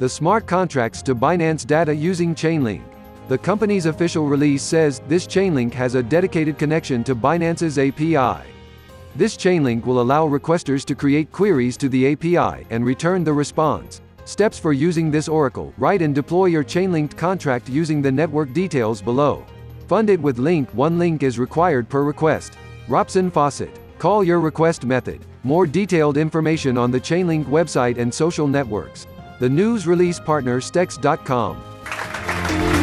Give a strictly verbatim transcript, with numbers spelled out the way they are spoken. the smart contracts to Binance data using Chainlink. The company's official release says, this Chainlink has a dedicated connection to Binance's A P I. This Chainlink will allow requesters to create queries to the A P I and return the response. Steps for using this Oracle: write and deploy your Chainlinked contract using the network details below. Fund it with link. One link is required per request. Ropsten faucet. Call your request method. More detailed information on the Chainlink website and social networks. The news release partner Stex dot com.